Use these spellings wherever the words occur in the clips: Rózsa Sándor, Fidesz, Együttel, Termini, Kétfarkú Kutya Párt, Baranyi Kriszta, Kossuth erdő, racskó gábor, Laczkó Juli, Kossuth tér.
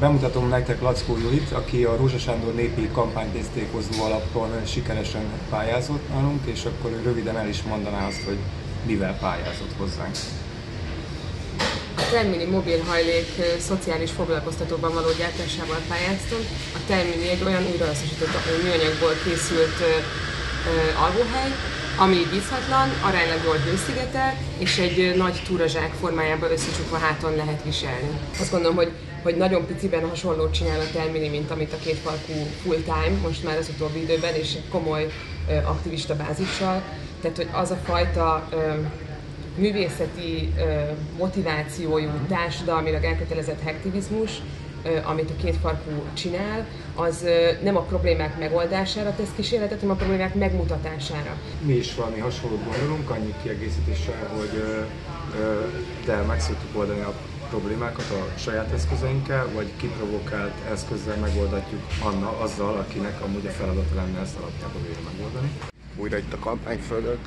Bemutatom nektek Laczkó Julit, aki a Rózsa Sándor népi kampánytésztékozó alapon sikeresen pályázott nálunk, és akkor ő röviden el is mondaná azt, hogy mivel pályázott hozzánk. A Termini mobilhajlék szociális foglalkoztatóban való gyártásával pályáztunk. A Termini egy olyan újrahasznosított műanyagból készült alvóhely, ami vízhatlan, aránylag jól hőszigetel, és egy nagy túrazsák formájában összecsukva háton lehet viselni. Azt gondolom, hogy nagyon piciben hasonlót csinál a Termini, mint amit a Kétfarkú full-time, most már az utóbbi időben, és egy komoly aktivista bázissal. Tehát, hogy az a fajta művészeti motivációjú, társadalmilag elkötelezett aktivizmus, amit a Kétfarkú csinál, az nem a problémák megoldására tesz kísérletet, hanem a problémák megmutatására. Mi is valami hasonlót gondolunk, annyi kiegészítéssel, hogy de meg szoktuk oldani a problémákat a saját eszközeinkkel, vagy kiprovokált eszközzel megoldatjuk azzal, akinek amúgy a feladata lenne ezt alapjában végre megoldani. Újra itt a kampányföldök.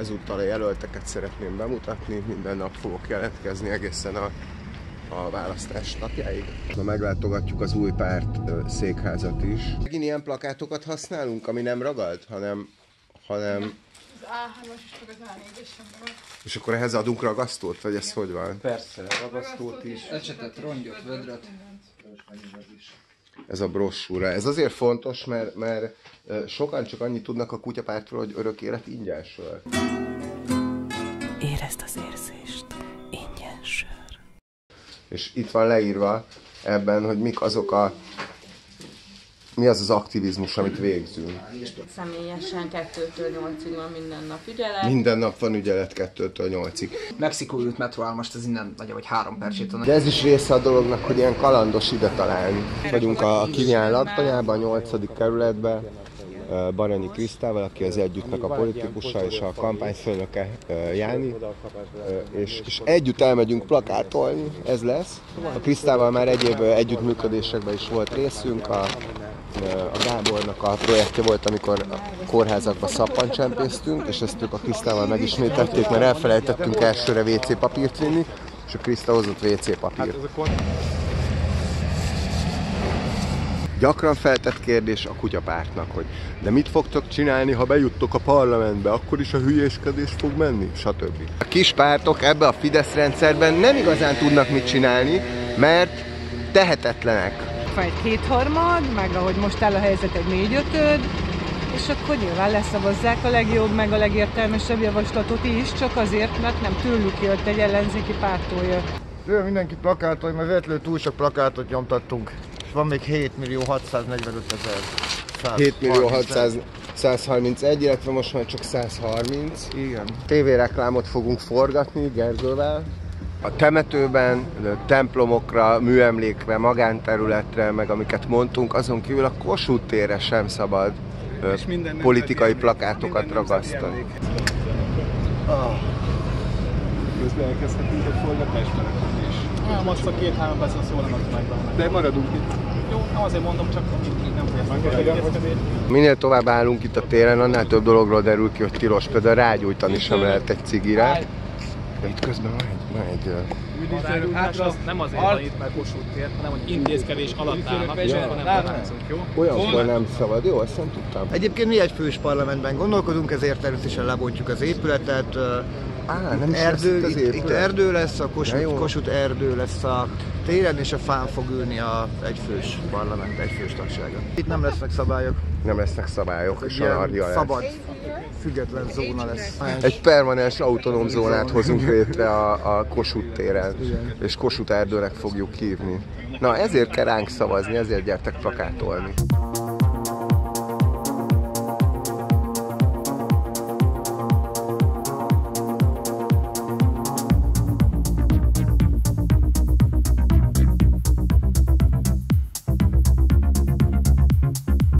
Ezúttal a jelölteket szeretném bemutatni, minden nap fogok jelentkezni egészen a választás napjáig. Na, meglátogatjuk az új párt székházat is. Megint ilyen plakátokat használunk, ami nem ragad, hanem... Az A3-as is, meg az A4-es sem ragad. És akkor ehhez adunk ragasztót, vagy ez hogy van? Persze, ragasztót is. Ecsetet, rongyot, vödröt. Ez a brossúra. Ez azért fontos, mert sokan csak annyit tudnak a kutyapártról, hogy örök élet ingyen sör. Érezd az érzést, ingyen sör. És itt van leírva ebben, hogy mik azok mi az az aktivizmus, amit végzünk. Személyesen 2-től 8-ig van minden nap ügyelet. Minden nap van ügyelet 2-től 8-ig. Mexikói út metróval most ez innen nagyobb, vagy 3 percét van. De ez is része a dolognak, hogy ilyen kalandos ide találni. Vagyunk a Kinyán laktanyában, a 8. kerületben, Baranyi Krisztával, aki az Együttnek a politikusa és a kampányfőnöke, Jáni, és együtt elmegyünk plakátolni, ez lesz. A Krisztával már egyéb együttműködésekben is volt részünk, a Gábornak a projektje volt, amikor a kórházakba szappancsempésztünk, és ezt ők a Krisztával megismételték, mert elfelejtettünk elsőre WC papírt vinni, és a Kriszta hozott WC papírt. Gyakran feltett kérdés a kutyapártnak, hogy de mit fogtok csinálni, ha bejuttok a parlamentbe, akkor is a hülyéskedés fog menni, stb. A kis pártok ebbe a Fidesz rendszerben nem igazán tudnak mit csinálni, mert tehetetlenek. Van egy 2/3, meg ahogy most áll a helyzet, egy 4/5, és akkor nyilván leszavazzák a legjobb, meg a legértelmesebb javaslatot is, csak azért, mert nem tőlük jött, egy ellenzéki pártól jött. Tőlem mindenki plakátolj, mert véletlenül túl sok plakátot nyomtattunk. És van még 7.645.000. 7.631, illetve most már csak 130. Igen. TV-reklámot fogunk forgatni Gergővel. A temetőben, a templomokra, műemlékre, magánterületre, meg amiket mondtunk, azon kívül a Kossuth térre sem szabad politikai plakátokat ragasztani. Közben elkezdhetünk egy forgatásmenetben is. Nem, azt a 2-3 percre szólalnak meg. De maradunk itt. Jó, nem azért mondom, csak nem folyamatosan. Minél tovább állunk itt a téren, annál több dologról derül ki, hogy tilos, például rágyújtani sem lehet egy cigire. Itt közben van egy... Nem azért van itt, mert Kossuth tér, hanem hogy intézkedés alatt állnak, és akkor nem találkozunk, jó? Olyankor nem szabad, jó? Azt nem tudtam. Egyébként mi egy fős parlamentben gondolkodunk, ezért természetesen lebontjuk az épületet. Itt erdő lesz, a Kossuth erdő lesz a téren, és a fán fog ülni egy fős parlament, egy fős tagsága. Itt nem lesznek szabályok. Nem lesznek szabályok, és anarchia lesz. Szabad, független zóna lesz. Egy permanens autonóm zónát hozunk létre a Kossuth téren, és Kossuth erdőnek fogjuk hívni. Na, ezért kell ránk szavazni, ezért gyertek plakátolni.